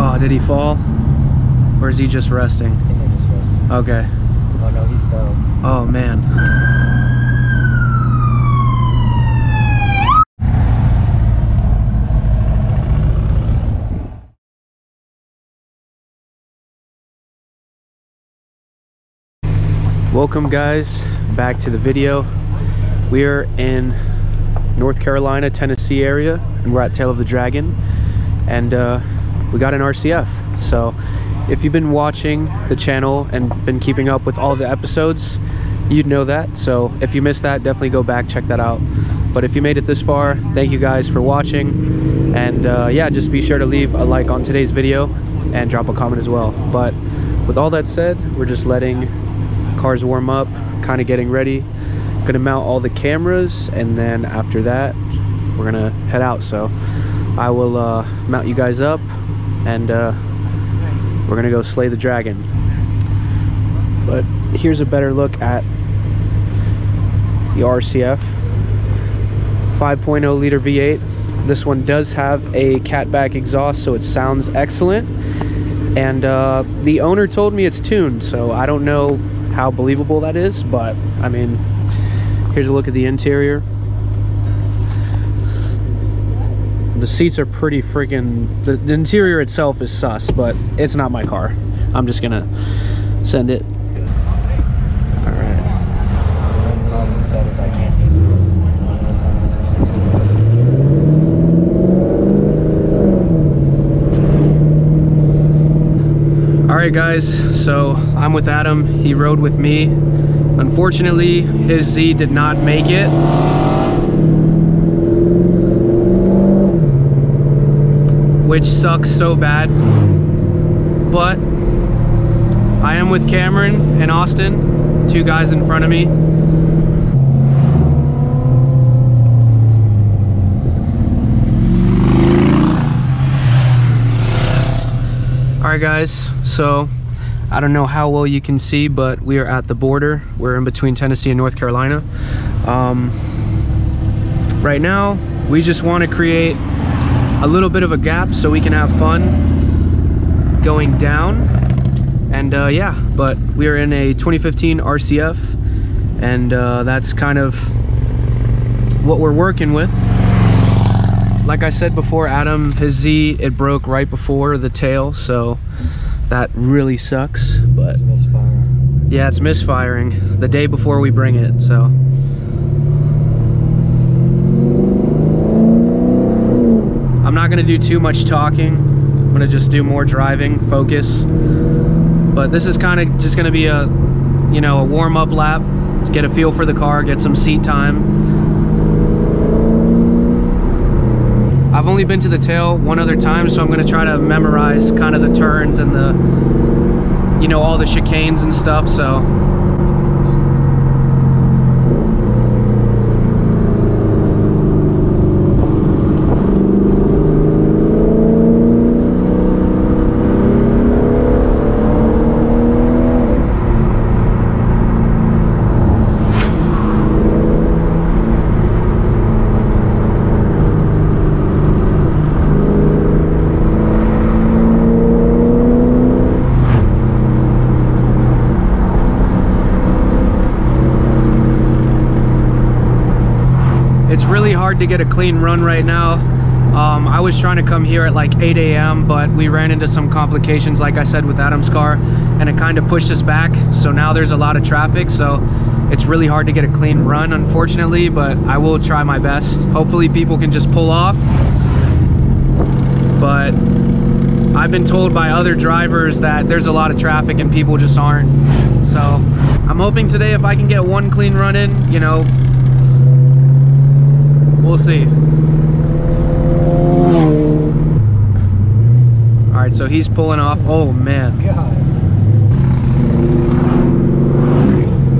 Oh, did he fall? Or is he just resting? I think I just rested. Okay. Oh no, he fell. Oh man. Welcome guys, back to the video. We are in North Carolina, Tennessee area, and we're at Tale of the Dragon, and we got an RCF. So if you've been watching the channel and been keeping up with all the episodes, you'd know that. So if you missed that, definitely go back, check that out. But if you made it this far, thank you guys for watching, and yeah, just be sure to leave a like on today's video and drop a comment as well. But with all that said, we're just letting cars warm up, kind of getting ready, gonna mount all the cameras, and then after that we're gonna head out. So I will mount you guys up, and we're gonna go slay the dragon. But here's a better look at the RCF 5.0 liter V8. This one does have a catback exhaust, so it sounds excellent, and the owner told me it's tuned, so I don't know how believable that is, but I mean, here's a look at the interior. The seats are pretty freaking, the interior itself is sus, but it's not my car. I'm just gonna send it. All right guys, so I'm with Adam. He rode with me. Unfortunately, his Z did not make it. Which sucks so bad. But I am with Cameron and Austin, two guys in front of me. Alright guys, so I don't know how well you can see, but we are at the border. We're in between Tennessee and North Carolina. Right now we just want to create a little bit of a gap so we can have fun going down, and yeah, but we are in a 2015 RCF, and that's kind of what we're working with. Like I said before, Adam, his Z, it broke right before the tail, so that really sucks. But it's misfiring. Yeah, it's misfiring the day before we bring it, so. I'm not gonna do too much talking. I'm gonna just do more driving, focus. But this is kind of just gonna be a, you know, a warm-up lap, get a feel for the car, get some seat time. I've only been to the tail one other time, so I'm gonna try to memorize kind of the turns and the, you know, all the chicanes and stuff, so. To get a clean run right now. I was trying to come here at like 8 AM, but we ran into some complications, like I said, with Adam's car, and it kind of pushed us back, so now there's a lot of traffic, so it's really hard to get a clean run, unfortunately, but I will try my best. Hopefully people can just pull off, but I've been told by other drivers that there's a lot of traffic and people just aren't, so I'm hoping today if I can get one clean run in, you know, we'll see. All right, so he's pulling off. Oh man. God.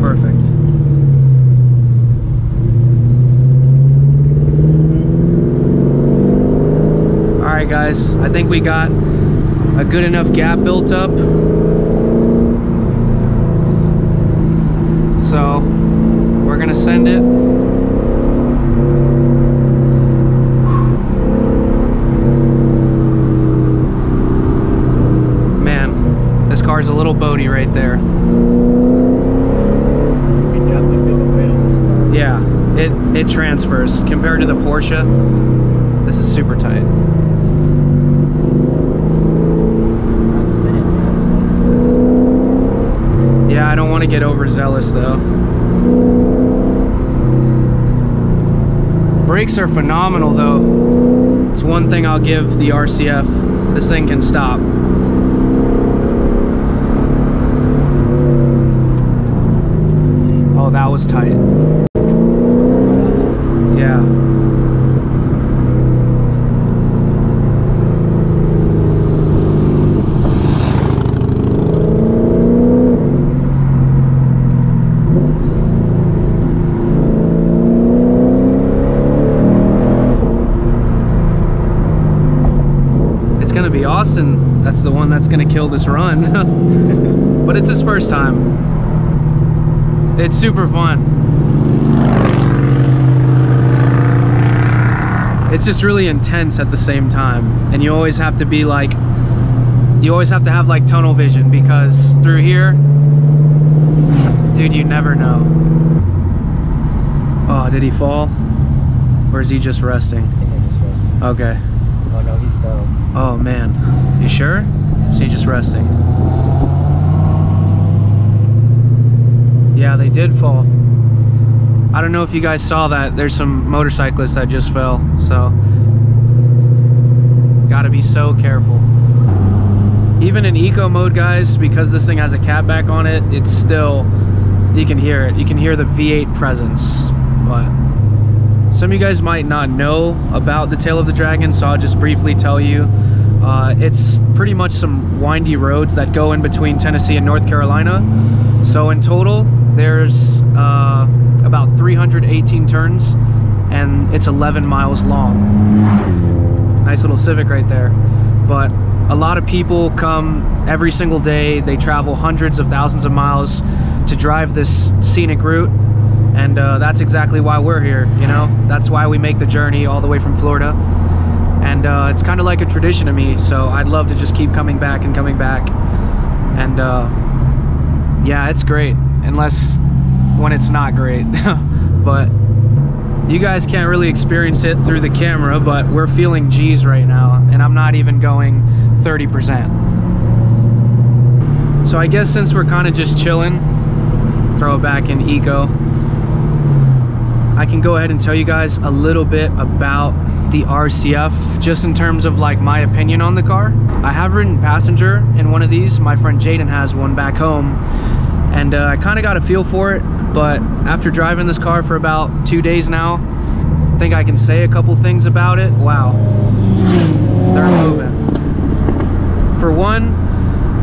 Perfect. All right guys, I think we got a good enough gap built up. So we're gonna send it. right there. You can definitely feel the weight on this car. Yeah, it transfers. Compared to the Porsche, this is super tight. Yeah, I don't want to get overzealous though. Brakes are phenomenal though. It's one thing I'll give the RCF. This thing can stop. Oh, that was tight. Yeah. Austin, that's the one that's going to kill this run. But it's his first time. It's super fun. It's just really intense at the same time, and you always have to be like, you always have to have like tunnel vision, because through here, dude, you never know. Oh, did he fall? Or is he just resting? I think he's just resting. Okay. Oh no, he fell. Oh man, you sure? Is he just resting? Yeah, they did fall. I don't know if you guys saw that. There's some motorcyclists that just fell, so gotta be so careful. Even in eco mode, guys, because this thing has a catback on it, it's still, you can hear it. You can hear the V8 presence, but. Some of you guys might not know about the Tale of the Dragon, so I'll just briefly tell you. It's pretty much some windy roads that go in between Tennessee and North Carolina. So in total, there's about 318 turns, and it's 11 miles long. Nice little Civic right there. But a lot of people come every single day. They travel hundreds of thousands of miles to drive this scenic route. And that's exactly why we're here, you know? That's why we make the journey all the way from Florida. And it's kind of like a tradition to me, so I'd love to just keep coming back and coming back. And yeah, it's great, unless when it's not great. But you guys can't really experience it through the camera, but we're feeling G's right now, and I'm not even going 30%. So I guess since we're kind of just chilling, throw it back in eco. I can go ahead and tell you guys a little bit about the RCF, just in terms of like my opinion on the car. I have ridden passenger in one of these. My friend Jaden has one back home, and I kind of got a feel for it, but after driving this car for about 2 days now, I think I can say a couple things about it. Wow, they're moving. For one,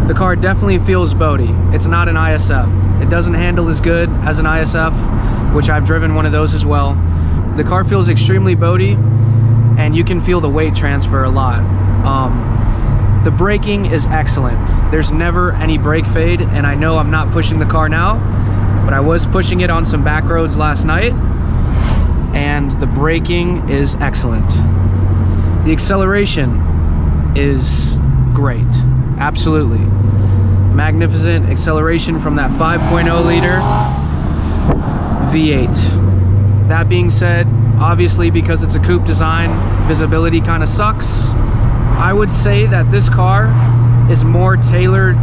the car definitely feels boaty. It's not an ISF. It doesn't handle as good as an ISF, which I've driven one of those as well. The car feels extremely boaty, and you can feel the weight transfer a lot. The braking is excellent. There's never any brake fade, and I know I'm not pushing the car now, but I was pushing it on some back roads last night, and the braking is excellent. The acceleration is great, absolutely. Magnificent acceleration from that 5.0 liter V8. That being said, obviously because it's a coupe design, visibility kind of sucks. I would say that this car is more tailored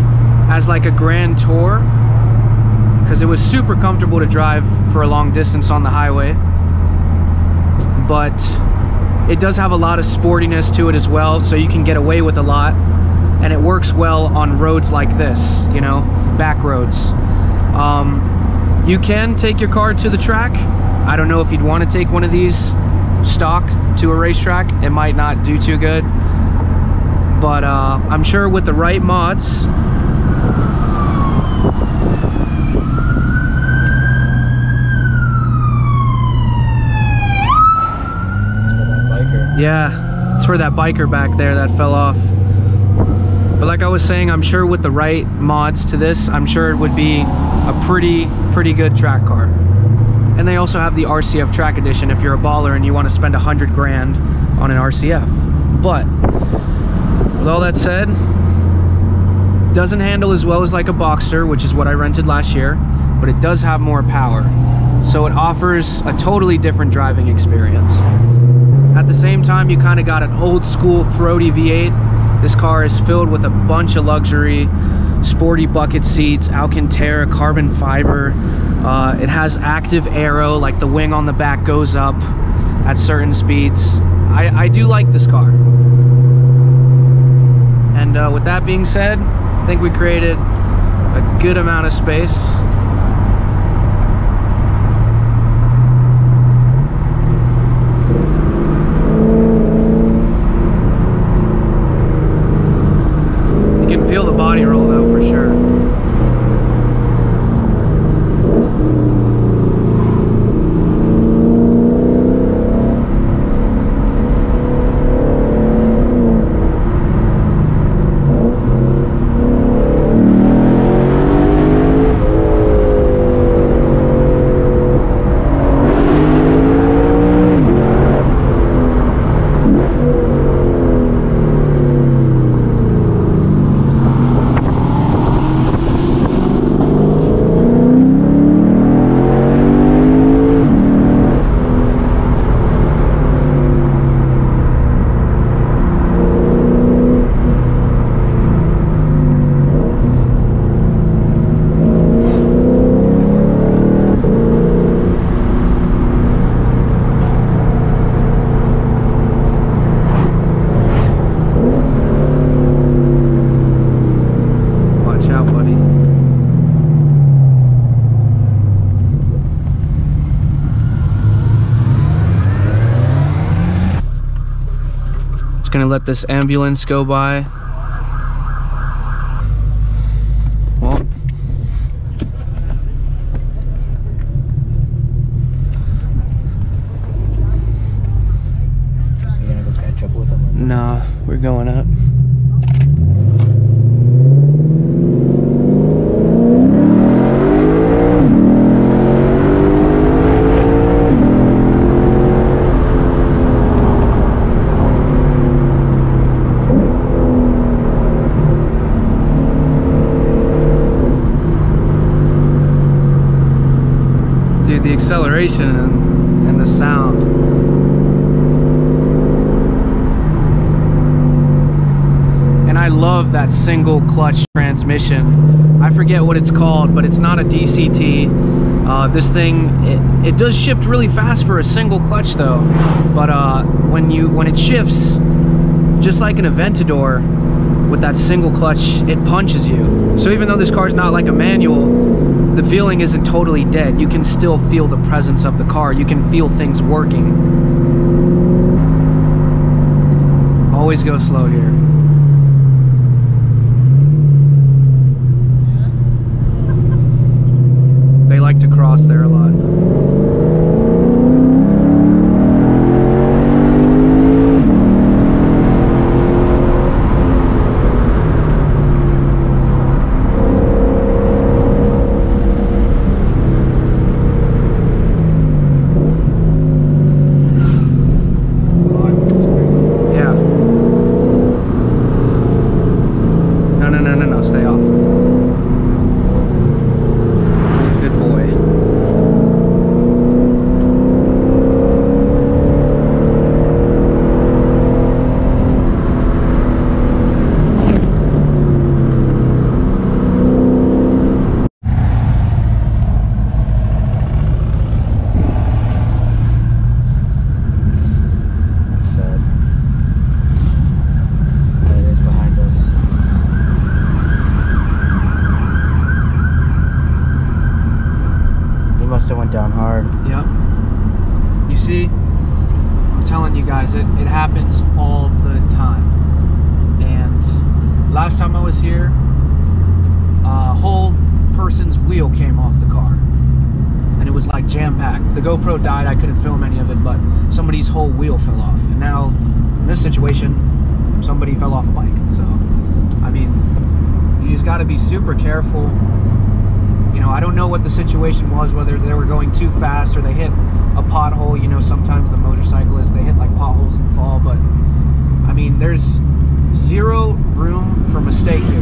as like a grand tour, because it was super comfortable to drive for a long distance on the highway. But it does have a lot of sportiness to it as well, so you can get away with a lot, and it works well on roads like this, you know, back roads. You can take your car to the track. I don't know if you'd want to take one of these stock to a racetrack. It might not do too good. But I'm sure with the right mods, yeah, it's for that biker back there that fell off. But like I was saying, I'm sure with the right mods to this, I'm sure it would be a pretty good track car. And they also have the RCF track edition if you're a baller and you want to spend $100 grand on an RCF. But with all that said, Doesn't handle as well as like a Boxster, which is what I rented last year, but it does have more power. So it offers a totally different driving experience. At the same time, you kind of got an old school throaty V8. This car is filled with a bunch of luxury, sporty bucket seats, Alcantara, carbon fiber. It has active aero, like the wing on the back goes up at certain speeds. I do like this car. And with that being said, I think we created a good amount of space. You can feel the body roll though, for sure. Gonna let this ambulance go by. Well, you're gonna go catch up with him? Nah, we're going up. The acceleration and the sound. And I love that single clutch transmission. I forget what it's called, but it's not a DCT. This thing, it does shift really fast for a single clutch though. But when it shifts, just like an Aventador, with that single clutch, it punches you. So even though this car's not like a manual, the feeling isn't totally dead. You can still feel the presence of the car. You can feel things working. Always go slow here. They like to cross there a lot. It happens all the time. And last time I was here, a whole person's wheel came off the car and it was like jam-packed. The GoPro died, I couldn't film any of it, but somebody's whole wheel fell off. And now in this situation, somebody fell off a bike. So I mean, you just got to be super careful. You know, I don't know what the situation was, whether they were going too fast or they hit a pothole. You know, sometimes the motorcyclists, they hit like potholes and fall, but I mean, there's zero room for mistake here.